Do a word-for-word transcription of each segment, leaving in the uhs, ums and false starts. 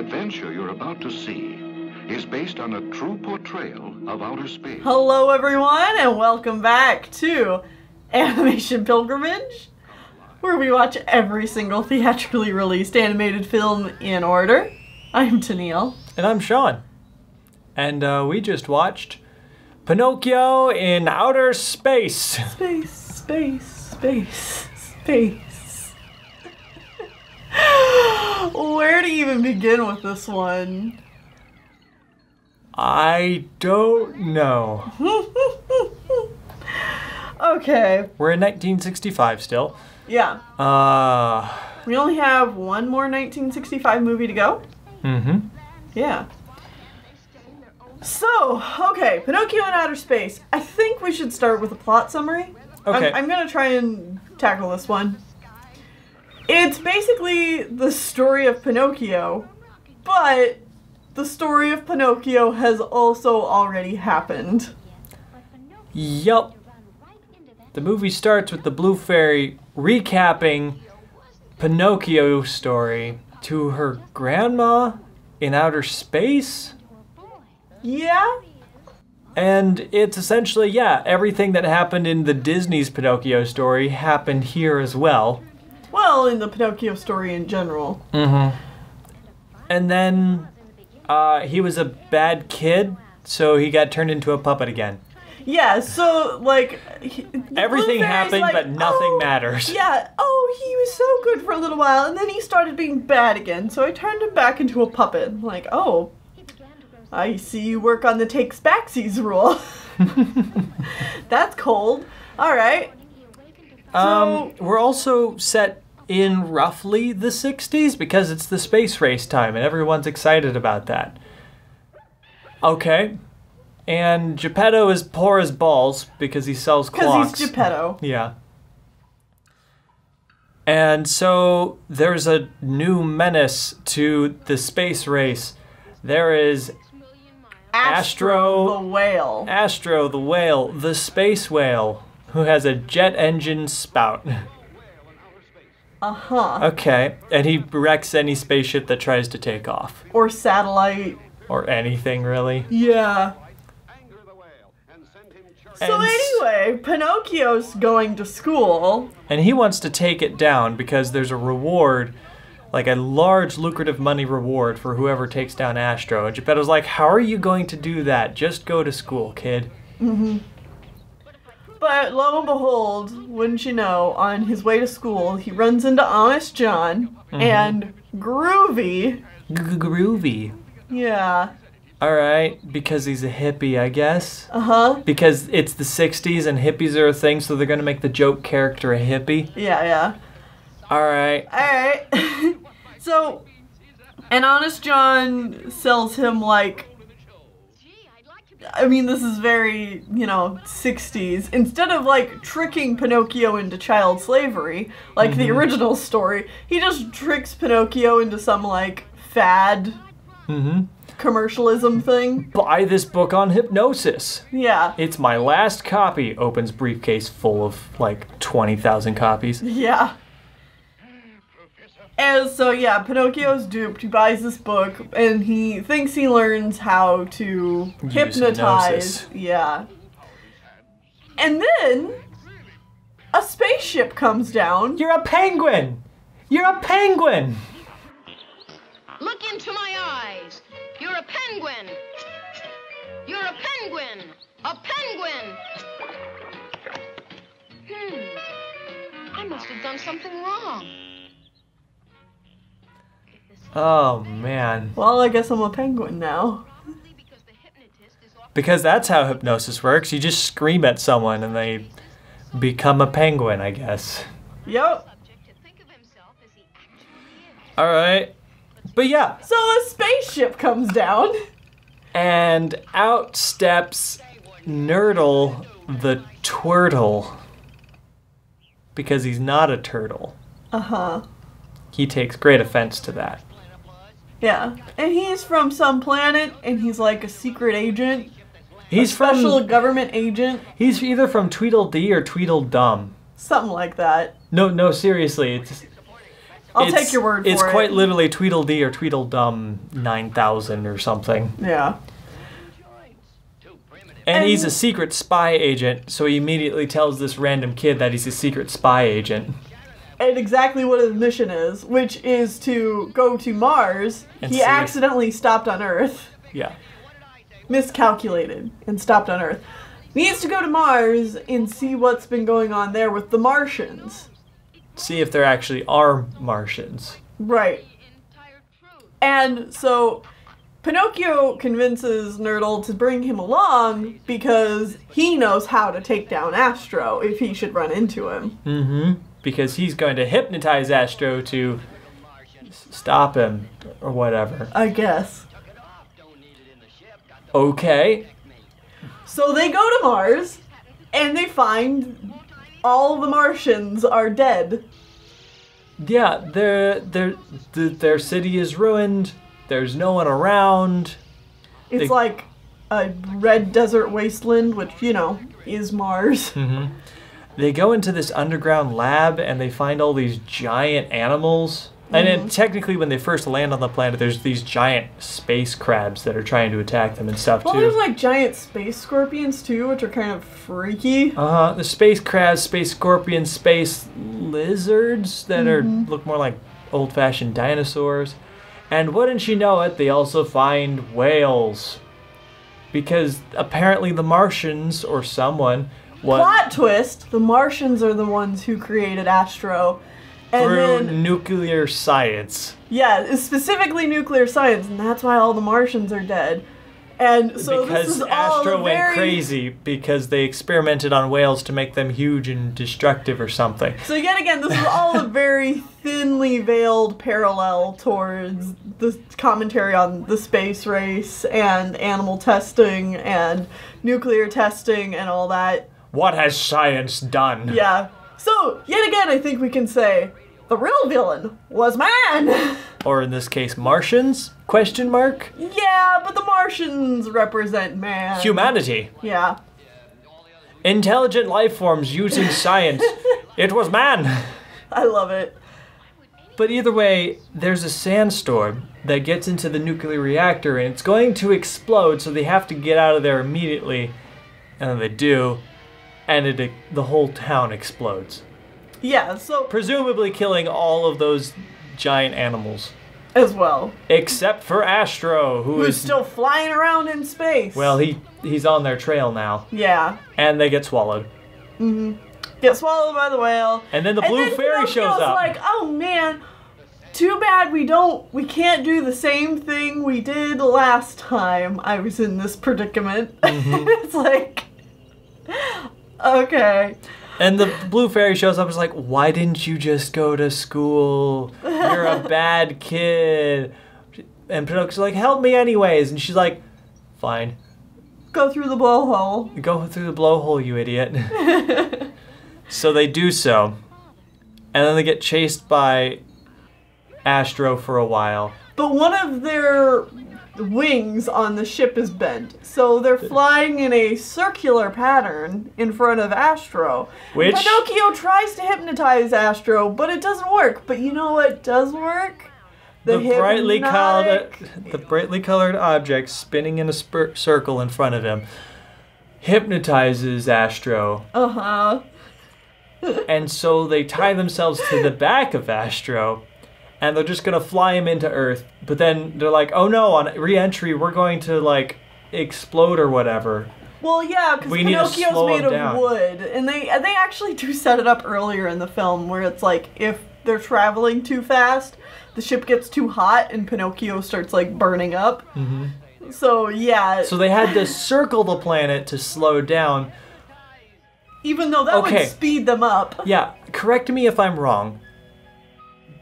The adventure you're about to see is based on a true portrayal of outer space. Hello everyone and welcome back to Animation Pilgrimage, where we watch every single theatrically released animated film in order. I'm Tanil. And I'm Sean. And uh, we just watched Pinocchio in Outer Space. Space, space, space, space. Where to even begin with this one? I don't know. Okay. We're in nineteen sixty-five still. Yeah. Uh. We only have one more nineteen sixty-five movie to go. Mm-hmm. Yeah. So, okay, Pinocchio in Outer Space. I think we should start with a plot summary. Okay. I'm, I'm gonna try and tackle this one. It's basically the story of Pinocchio, but the story of Pinocchio has also already happened. Yup. The movie starts with the Blue Fairy recapping Pinocchio's story to her grandma in outer space? Yeah. And it's essentially, yeah, everything that happened in the Disney's Pinocchio story happened here as well. Well, in the Pinocchio story in general. Mm-hmm. And then uh, he was a bad kid, so he got turned into a puppet again. Yeah, so, like... He, everything happened, like, but nothing oh, matters. Yeah, oh, he was so good for a little while, and then he started being bad again, so I turned him back into a puppet. Like, oh, I see you work on the takes-backsies rule. That's cold. All right. Um, we're also set in roughly the sixties because it's the space race time and everyone's excited about that. Okay. And Geppetto is poor as balls because he sells clocks. Because he's Geppetto. Yeah. And so there's a new menace to the space race. There is Astro, Astro the whale. Astro the whale, the space whale, who has a jet engine spout. Uh-huh. Okay, and he wrecks any spaceship that tries to take off. Or satellite. Or anything, really. Yeah. And so anyway, Pinocchio's going to school. And he wants to take it down because there's a reward, like a large lucrative money reward for whoever takes down Astro. And Geppetto's like, how are you going to do that? Just go to school, kid. Mm-hmm. But lo and behold, wouldn't you know, on his way to school, he runs into Honest John mm-hmm. and Groovy. G-Groovy. Yeah. All right, because he's a hippie, I guess. Uh-huh. Because it's the sixties and hippies are a thing, so they're going to make the joke character a hippie. Yeah, yeah. All right. All right. So, and Honest John sells him, like, I mean, this is very, you know, sixties. Instead of, like, tricking Pinocchio into child slavery, like mm-hmm. the original story, he just tricks Pinocchio into some, like, fad mm-hmm. commercialism thing. Buy this book on hypnosis. Yeah. It's my last copy. Opens briefcase full of, like, twenty thousand copies. Yeah. And so, yeah, Pinocchio's duped, he buys this book, and he thinks he learns how to Use hypnotize. Hypnosis. Yeah. And then, a spaceship comes down. You're a penguin! You're a penguin! Look into my eyes! You're a penguin! You're a penguin! A penguin! Hmm. I must have done something wrong. Oh, man. Well, I guess I'm a penguin now. Because that's how hypnosis works. You just scream at someone and they become a penguin, I guess. Yep. Alright. But yeah. So a spaceship comes down. And out steps Nurdle the Twurtle. Because he's not a turtle. Uh-huh. He takes great offense to that. Yeah, and he's from some planet, and he's like a secret agent. He's a special from, government agent. He's either from Tweedledee or Tweedledum. Something like that. No, no, seriously, it's I'll it's, take your word for it's it. It's quite literally Tweedledee or Tweedledum nine thousand or something. Yeah. And he's a secret spy agent, so he immediately tells this random kid that he's a secret spy agent. And exactly what his mission is, which is to go to Mars. And he accidentally it. stopped on Earth. Yeah. Miscalculated and stopped on Earth. He needs to go to Mars and see what's been going on there with the Martians. See if there actually are Martians. Right. And so Pinocchio convinces Nurdle to bring him along because he knows how to take down Astro if he should run into him. Mm-hmm. Because he's going to hypnotize Astro to stop him or whatever. I guess. Okay. So they go to Mars and they find all the Martians are dead. Yeah, their their their city is ruined. There's no one around. It's they... like a red desert wasteland, which, you know, is Mars. Mm-hmm. They go into this underground lab and they find all these giant animals. Mm-hmm. And then technically when they first land on the planet, there's these giant space crabs that are trying to attack them and stuff well, too. Well, there's like giant space scorpions too, which are kind of freaky. Uh-huh. The space crabs, space scorpions, space lizards that mm-hmm. are look more like old-fashioned dinosaurs. And wouldn't you know it, they also find whales. Because apparently the Martians, or someone... What? Plot twist! The Martians are the ones who created Astro. And through then, nuclear science. Yeah, specifically nuclear science, and that's why all the Martians are dead. And so because this is Astro all went very... crazy because they experimented on whales to make them huge and destructive or something. So yet again, this is all a very thinly veiled parallel towards the commentary on the space race and animal testing and nuclear testing and all that. What has science done? Yeah. So yet again, I think we can say the real villain was man. Or in this case, Martians? Question mark? Yeah, but the Martians represent man. Humanity. Yeah. Intelligent life forms using science. It was man. I love it. But either way, there's a sandstorm that gets into the nuclear reactor and it's going to explode, so they have to get out of there immediately. And then they do, and it, the whole town explodes. Yeah, so... presumably killing all of those giant animals. As well. Except for Astro, who Who's is... still flying around in space. Well, he he's on their trail now. Yeah. And they get swallowed. Mm-hmm. Get swallowed by the whale. And then the and Blue then Fairy Pinocchio's shows up. Like, oh man, too bad we don't... we can't do the same thing we did last time I was in this predicament. Mm-hmm. It's like... okay. And the Blue Fairy shows up and is like, why didn't you just go to school? You're a bad kid. And Pinocchio's like, help me anyways. And she's like, fine. Go through the blowhole. Go through the blowhole, you idiot. So they do so. And then they get chased by Astro for a while. But one of their wings on the ship is bent, so they're flying in a circular pattern in front of Astro. Which Pinocchio tries to hypnotize Astro, but it doesn't work. But you know what does work? The, the brightly colored, the brightly colored object spinning in a spir circle in front of him hypnotizes Astro. Uh huh. And so they tie themselves to the back of Astro. And they're just gonna fly him into Earth, but then they're like, "Oh no! On re-entry, we're going to like explode or whatever." Well, yeah, because Pinocchio's made of wood, and they they actually do set it up earlier in the film where it's like if they're traveling too fast, the ship gets too hot, and Pinocchio starts like burning up. Mm-hmm. So yeah. So they had to circle the planet to slow down, even though that okay. would speed them up. Yeah, correct me if I'm wrong.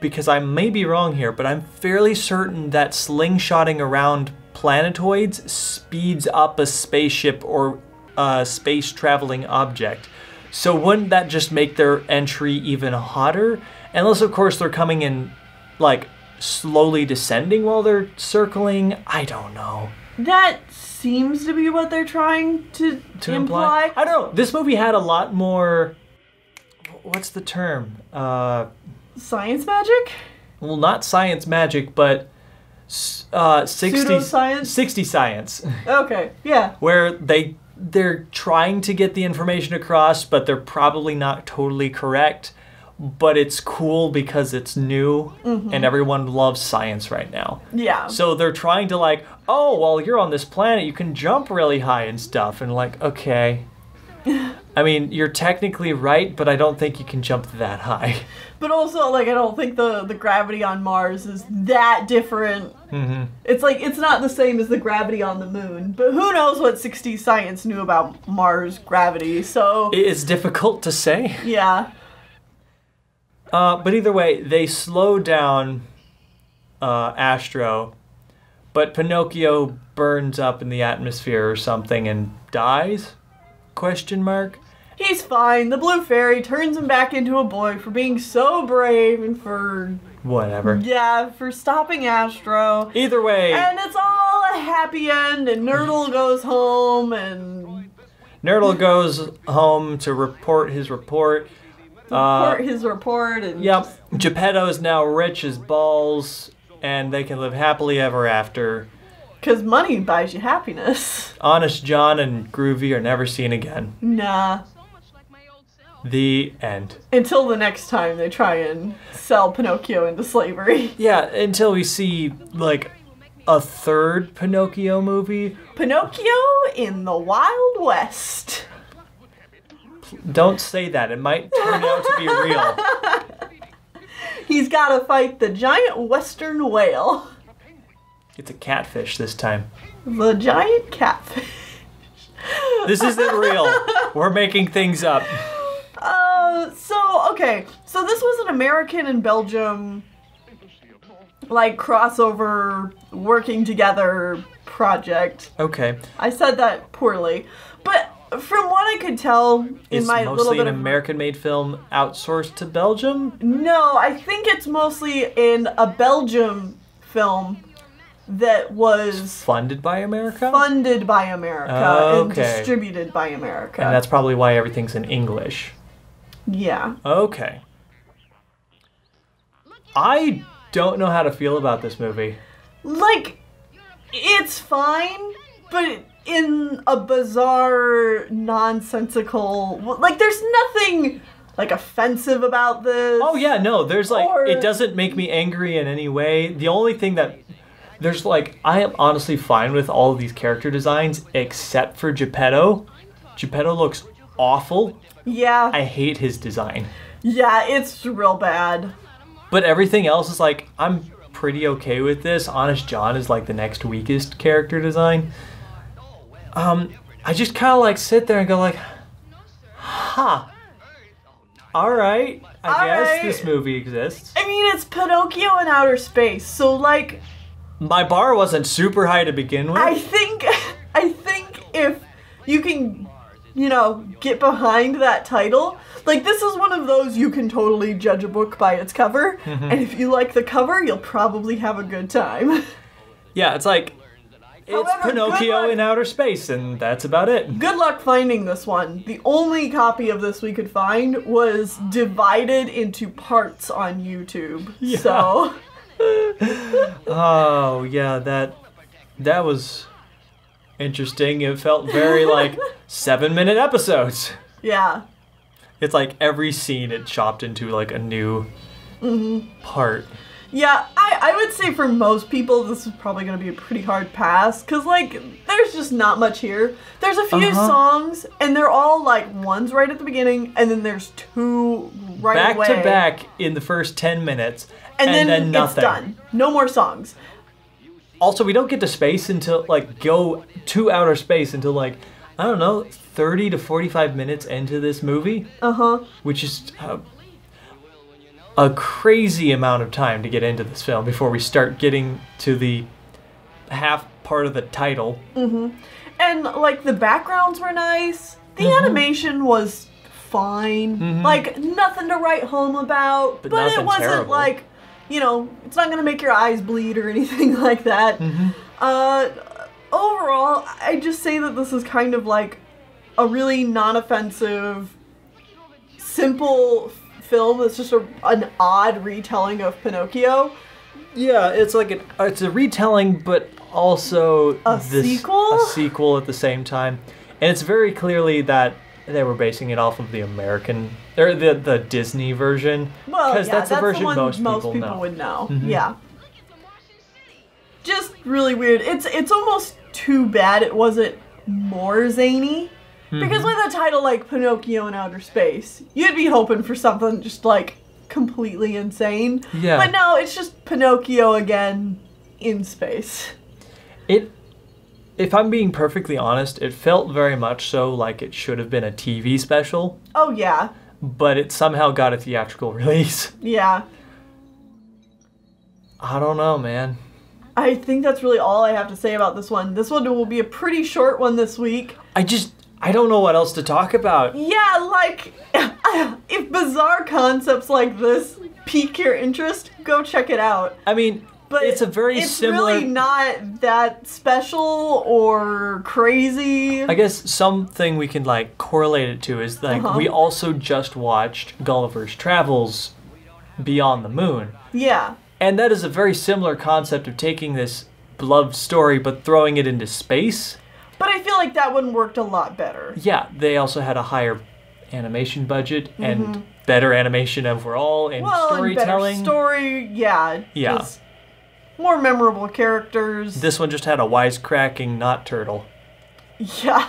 Because I may be wrong here, but I'm fairly certain that slingshotting around planetoids speeds up a spaceship or a space traveling object. So wouldn't that just make their entry even hotter? Unless, of course, they're coming in, like, slowly descending while they're circling. I don't know. That seems to be what they're trying to, to imply. imply. I don't know. This movie had a lot more... what's the term? Uh... Science magic? well, not science magic, but uh, sixty science. Okay, yeah. Where they they're trying to get the information across, but they're probably not totally correct. But it's cool because it's new, mm-hmm. and everyone loves science right now. Yeah. So they're trying to like, oh, well, you're on this planet, you can jump really high and stuff, and like, okay. I mean, you're technically right, but I don't think you can jump that high. But also, like, I don't think the, the gravity on Mars is that different. Mm-hmm. It's like, it's not the same as the gravity on the moon. But who knows what sixties science knew about Mars gravity, so... It's difficult to say. Yeah. Uh, but either way, they slow down uh, Astro, but Pinocchio burns up in the atmosphere or something and dies? Question mark. He's fine. The Blue Fairy turns him back into a boy for being so brave and for... Whatever. Yeah, for stopping Astro. Either way. And it's all a happy end, and Nurdle goes home, and... Nurdle goes home to report his report. Uh, report his report, and... Yep. Just... Geppetto is now rich as balls, and they can live happily ever after. Because money buys you happiness. Honest John and Groovy are never seen again. Nah. The end. Until the next time they try and sell Pinocchio into slavery. Yeah, until we see, like, a third Pinocchio movie. Pinocchio in the Wild West. Don't say that. It might turn out to be real. He's got to fight the giant western whale. It's a catfish this time. The giant catfish. This isn't real. We're making things up. Uh, so, okay. So this was an American and Belgium, like, crossover, working together project. Okay. I said that poorly. But from what I could tell in it's my little bit of... It's mostly an American-made film outsourced to Belgium? No, I think it's mostly in a Belgium film... that was... Funded by America? Funded by America. Okay. And distributed by America. And that's probably why everything's in English. Yeah. Okay. I don't know how to feel about this movie. Like, it's fine, but in a bizarre, nonsensical... Like, there's nothing... like, offensive about this. Oh, yeah, no. There's, like... Or... It doesn't make me angry in any way. The only thing that... There's like, I am honestly fine with all of these character designs except for Geppetto. Geppetto looks awful. Yeah. I hate his design. Yeah, it's real bad. But everything else is like, I'm pretty okay with this. Honest John is like the next weakest character design. Um, I just kind of like sit there and go like, huh. All right. I all guess right. This movie exists. I mean, it's Pinocchio in outer space. So like... My bar wasn't super high to begin with. I think, I think if you can, you know, get behind that title, like this is one of those you can totally judge a book by its cover, mm-hmm. and if you like the cover, you'll probably have a good time. Yeah, it's like, it's However, Pinocchio in outer space, and that's about it. Good luck finding this one. The only copy of this we could find was divided into parts on YouTube, yeah. so... Oh yeah, that that was interesting. It felt very like seven minute episodes. Yeah, it's like every scene it chopped into like a new mm-hmm. part. Yeah, I I would say for most people this is probably gonna be a pretty hard pass because like there's just not much here. There's a few uh-huh. songs and they're all like one's right at the beginning and then there's two right back away. to back in the first ten minutes. And, and then, then nothing. It's done. No more songs. Also, we don't get to space until, like, go to outer space until, like, I don't know, thirty to forty-five minutes into this movie. Uh-huh. Which is uh, a crazy amount of time to get into this film before we start getting to the half part of the title. Mm-hmm. And, like, the backgrounds were nice. The mm-hmm. animation was fine. Mm-hmm. Like, nothing to write home about. But, but it wasn't, terrible. like... You know, it's not going to make your eyes bleed or anything like that. Mm-hmm. Uh, overall, I just say that this is kind of like a really non-offensive, simple film that's just a, an odd retelling of Pinocchio. Yeah, it's like an, it's a retelling, but also a this, sequel. A sequel at the same time, and it's very clearly that they were basing it off of the American or the the Disney version. Well, because yeah, that's, that's the version one most, most people, people know. would know. Mm-hmm. Yeah, just really weird. It's it's almost too bad it wasn't more zany, mm-hmm. because with a title like Pinocchio in Outer Space, you'd be hoping for something just like completely insane. Yeah. But no, it's just Pinocchio again in space. It, if I'm being perfectly honest, it felt very much so like it should have been a T V special. Oh yeah. But it somehow got a theatrical release. Yeah. I don't know, man. I think that's really all I have to say about this one. This one will be a pretty short one this week. I just, I don't know what else to talk about. Yeah, like, if bizarre concepts like this pique your interest, go check it out. I mean, but it's a very it's similar... It's really not that special or crazy. I guess something we can, like, correlate it to is, like, uh-huh. we also just watched Gulliver's Travels Beyond the Moon. Yeah. And that is a very similar concept of taking this beloved story but throwing it into space. But I feel like that one worked a lot better. Yeah, they also had a higher animation budget mm-hmm. and better animation overall and well, storytelling. And better story, yeah. Yeah. Just more memorable characters. This one just had a wisecracking not turtle. Yeah.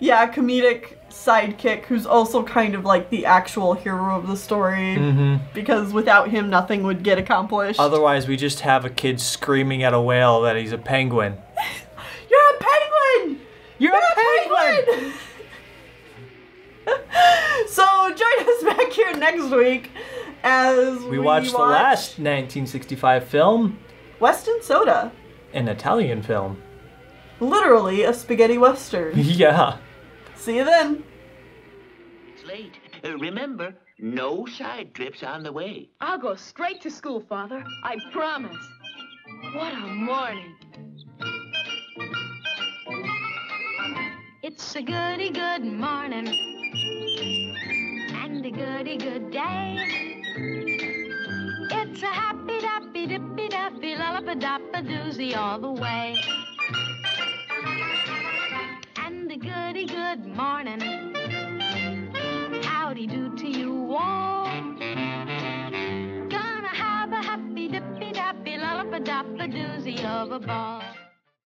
Yeah, comedic sidekick who's also kind of like the actual hero of the story mm-hmm. because without him nothing would get accomplished. Otherwise we just have a kid screaming at a whale that he's a penguin. You're a penguin! You're, You're a, a penguin! penguin! So join us back here next week as we, we watch the last nineteen sixty-five film, Weston Soda. An Italian film. Literally a spaghetti western. Yeah. See you then. It's late. Uh, remember, no side trips on the way. I'll go straight to school, Father. I promise. What a morning. It's a goody good morning. And a goody good day. It's a happy dappy dippy dappy lullapadappa doozy all the way. Goody good morning, howdy do to you all. Gonna have a happy dippy dappy lullapadappa doozy of a ball.